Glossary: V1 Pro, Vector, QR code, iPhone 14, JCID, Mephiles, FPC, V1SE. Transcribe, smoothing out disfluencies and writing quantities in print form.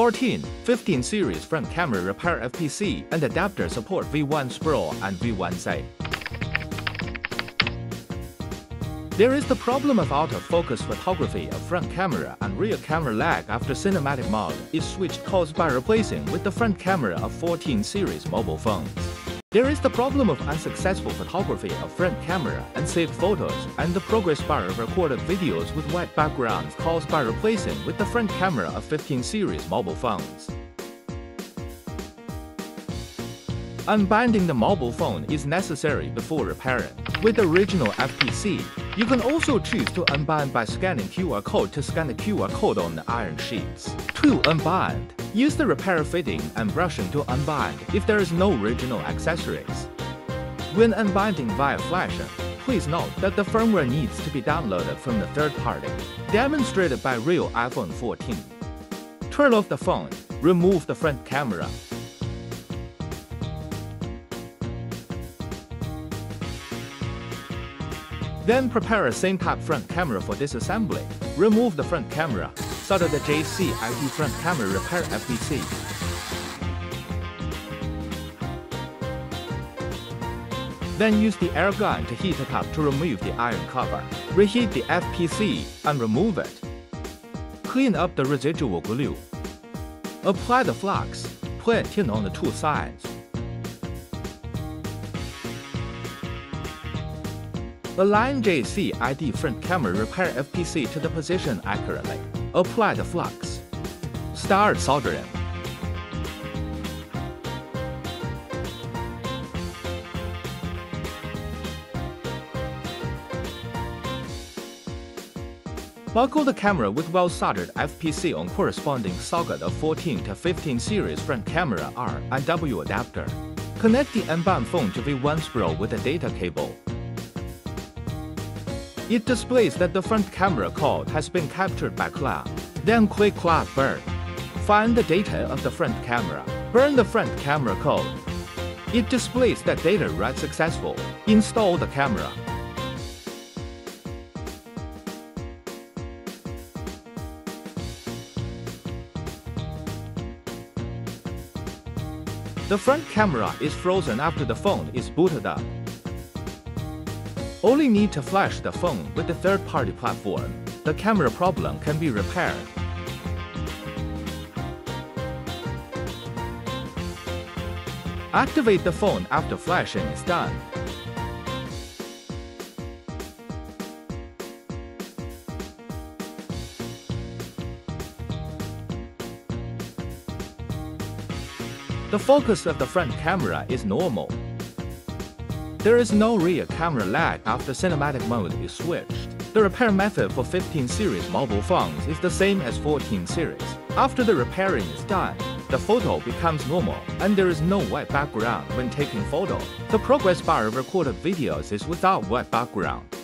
14, 15 series front camera repair FPC and adapter support V1 Pro and V1SE. There is the problem of out-of-focus photography of front camera and rear camera lag after cinematic mode is switched, caused by replacing with the front camera of 14 series mobile phones. There is the problem of unsuccessful photography of front camera and saved photos and the progress bar of recorded videos with white backgrounds, caused by replacing with the front camera of 15 series mobile phones. Unbinding the mobile phone is necessary before repairing. With the original FPC, you can also choose to unbind by scanning QR code to scan the QR code on the iron sheets. To unbind, use the repair fitting and brushing to unbind if there is no original accessories. When unbinding via flasher, please note that the firmware needs to be downloaded from the third party, demonstrated by real iPhone 14. Turn off the phone, remove the front camera. Then prepare a same-type front camera for disassembly. Remove the front camera, solder the JCID front camera repair FPC. Then use the air gun to heat it up to remove the iron cover. Reheat the FPC and remove it. Clean up the residual glue. Apply the flux, put tin on the two sides. Align JCID front camera repair FPC to the position accurately. Apply the flux. Start soldering. Buckle the camera with well-soldered FPC on corresponding socket of 14 to 15 series front camera R and W adapter. Connect the unbound phone to V1 Pro with a data cable. It displays that the front camera code has been captured by cloud. Then click Cloud Burn. Find the data of the front camera. Burn the front camera code. It displays that data read successful. Install the camera. The front camera is frozen after the phone is booted up. Only need to flash the phone with the third-party platform. The camera problem can be repaired. Activate the phone after flashing is done. The focus of the front camera is normal. There is no rear camera lag after cinematic mode is switched. The repair method for 15 series mobile phones is the same as 14 series. After the repairing is done, the photo becomes normal and there is no white background when taking photo. The progress bar of recorded videos is without white background.